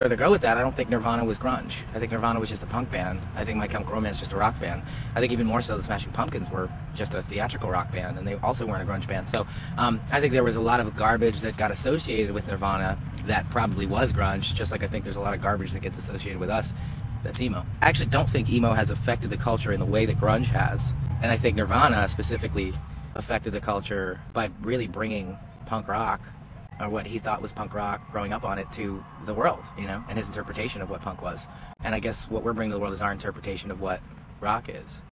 Where to go with that, I don't think Nirvana was grunge. I think Nirvana was just a punk band. I think My Chemical Romance is just a rock band. I think even more so the Smashing Pumpkins were just a theatrical rock band, and they also weren't a grunge band. So I think there was a lot of garbage that got associated with Nirvana that probably was grunge, just like I think there's a lot of garbage that gets associated with us that's emo. I actually don't think emo has affected the culture in the way that grunge has. And I think Nirvana specifically affected the culture by really bringing punk rock, or what he thought was punk rock growing up on it, to the world, you know, and his interpretation of what punk was. And I guess what we're bringing to the world is our interpretation of what rock is.